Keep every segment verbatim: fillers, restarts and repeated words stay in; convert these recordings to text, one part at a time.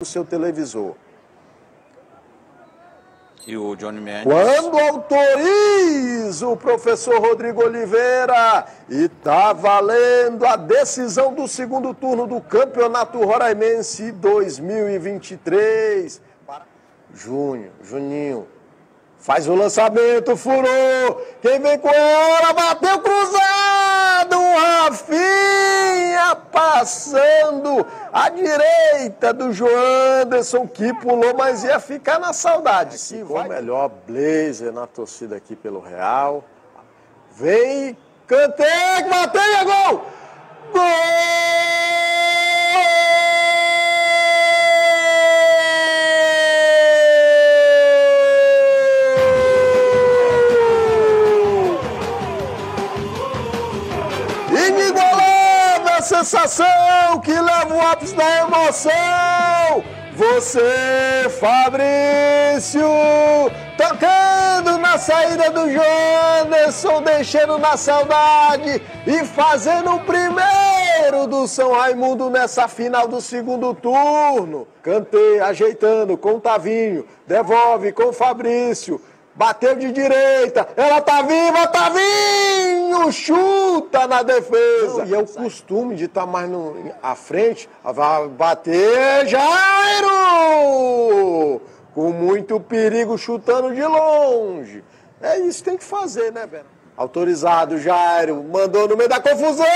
do seu televisor. E o Johnny Mendes. Quando autoriza o professor Rodrigo Oliveira, e tá valendo a decisão do segundo turno do Campeonato Roraimense dois mil e vinte e três. Júnior, Juninho, faz o lançamento, furou, quem vem com ela, bateu cruzado, Rafinha passando à direita do Joanderson, que pulou, mas ia ficar na saudade. É, ficou vai... melhor blazer na torcida aqui pelo Real, vem, Kanté, bateu e é gol! Gol! Sensação que leva o ápice da emoção, você, Fabrício, tocando na saída do Joanderson, deixando na saudade e fazendo o primeiro do São Raimundo nessa final do segundo turno. Kanté ajeitando com o Tavinho, devolve com o Fabrício, bateu de direita, ela tá viva, Tavinho, chuta na defesa. Não, e é o costume de estar tá mais no, à frente, vai bater, Jairo, com muito perigo, chutando de longe. É isso que tem que fazer, né, Bernardo? Autorizado, Jairo, mandou no meio da confusão,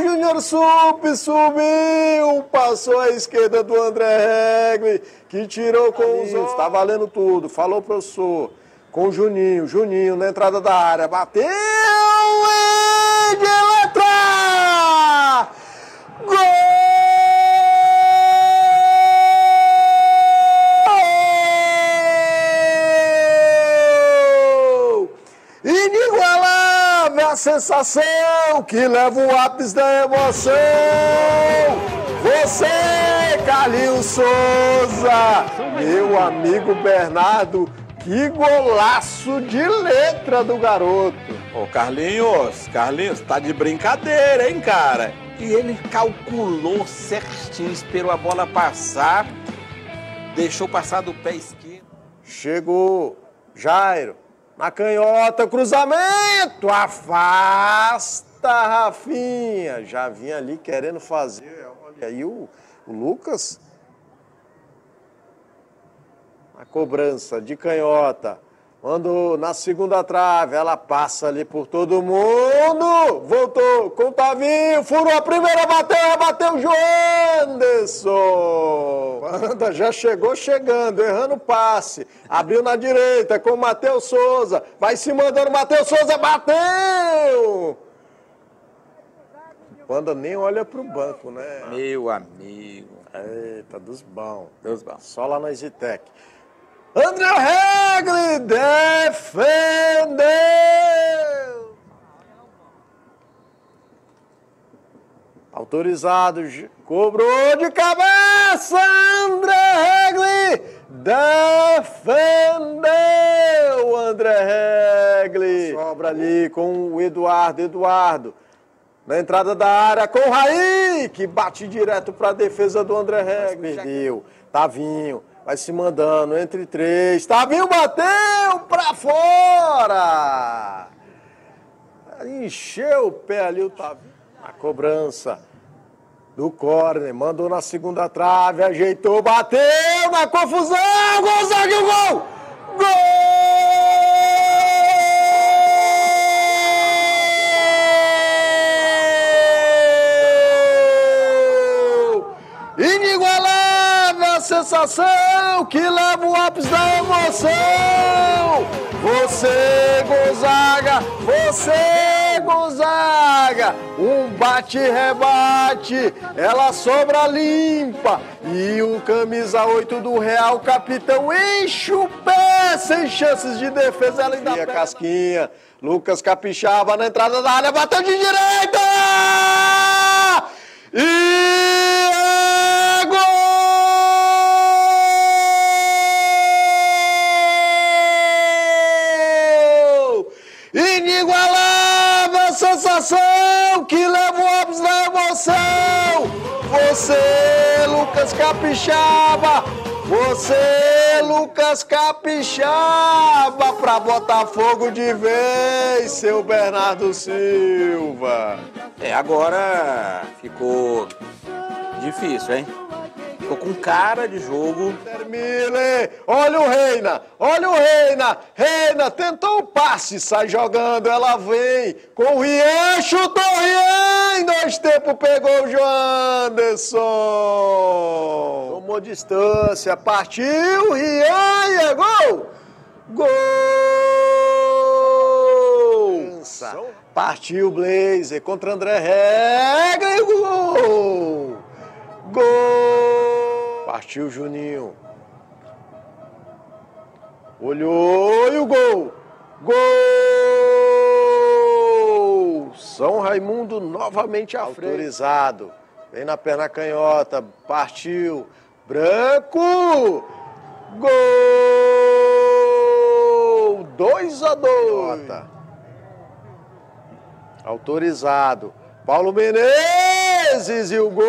Júnior sub, subiu, passou à esquerda do André Regli, que tirou com os olhos. Tá valendo tudo, falou o professor, com o Juninho, Juninho na entrada da área, bateu e de letra! Gol! A sensação que leva o ápice da emoção, você, Carlinhos Souza, meu amigo Bernardo, que golaço de letra do garoto. Ô Carlinhos, Carlinhos, tá de brincadeira, hein, cara? E ele calculou certinho, esperou a bola passar, deixou passar do pé esquerdo. Chegou, Jairo. Na canhota, cruzamento, afasta, Rafinha. Já vinha ali querendo fazer. Olha aí o, o Lucas. Na cobrança de canhota. Quando na segunda trave, ela passa ali por todo mundo. Voltou com o Tavinho, furou a primeira, bateu, bateu o Joanderson. Panda já chegou chegando, errando o passe. Abriu na direita com o Matheus Souza. Vai se mandando, Matheus Souza bateu. Panda nem olha pro banco, né? Meu amigo. Eita, dos bons. Dos bons. Só lá na Zitec. André Regli defendeu! Autorizado, cobrou de cabeça, André Regli defendeu, André Regli. Sobra ali com o Eduardo, Eduardo. Na entrada da área com o Raí, que bate direto para a defesa do André Regli. Perdeu, Tavinho. Vai se mandando entre três. Tavinho bateu pra fora. Encheu o pé ali o Tavinho. A cobrança do córner. Mandou na segunda trave. Ajeitou, bateu na confusão. Gonzaga, gol! Gol! Sensação que leva o ápice da emoção, você, Gonzaga, você, Gonzaga, um bate-rebate, ela sobra limpa, e o camisa oito do Real, capitão, enche o pé, sem chances de defesa, ela ainda pega a casquinha, Lucas Capixaba na entrada da área, bateu de direita, e... Inigualável sensação que leva o ápice da emoção. Você, Lucas. Lucas Capixaba. Você, Lucas Capixaba, para Botafogo de vez, seu Bernardo Silva. É, agora ficou difícil, hein? Ficou com cara de jogo. Termine. Olha o Reina, olha o Reina. Reina tentou o passe, sai jogando, ela vem com o Rien, chutou o Rien, dois tempos pegou o Joanderson. Tomou distância, partiu, Rien, é gol! Gol! Partiu o Blazer contra André Regli, gol! Gol! Partiu Juninho. Olhou e o gol! Gol! São Raimundo novamente à frente. Autorizado. Vem na perna canhota. Partiu. Branco! Gol! dois a dois. Autorizado. Paulo Menezes e o gol!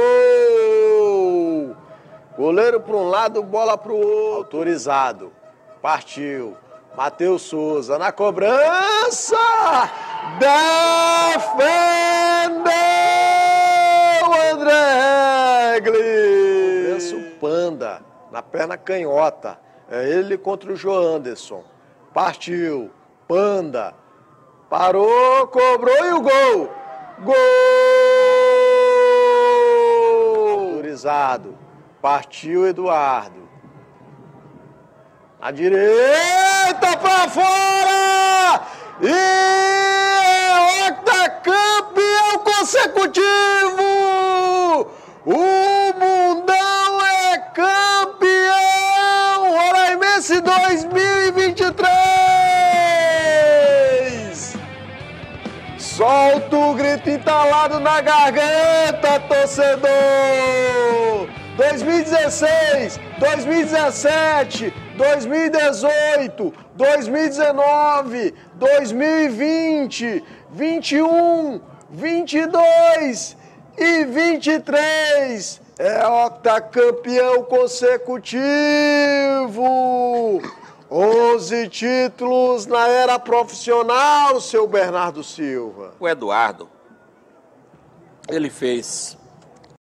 Goleiro para um lado, bola para o outro. Autorizado. Partiu. Matheus Souza na cobrança. Defendeu André Regli. Cobrança o Panda na perna canhota. É ele contra o Joanderson. Partiu. Panda. Parou, cobrou e o gol. Gol. Autorizado. Partiu Eduardo. A direita para fora! E é octacampeão consecutivo! O Mundão é campeão! Roraimense dois mil e vinte e três! Solta o grito entalado na garganta, torcedor! dois mil e dezesseis, dois mil e dezessete, dois mil e dezoito, dois mil e dezenove, dois mil e vinte, vinte e um, vinte e dois e vinte e três. É octacampeão consecutivo. onze títulos na era profissional, seu Bernardo Silva. O Eduardo, ele fez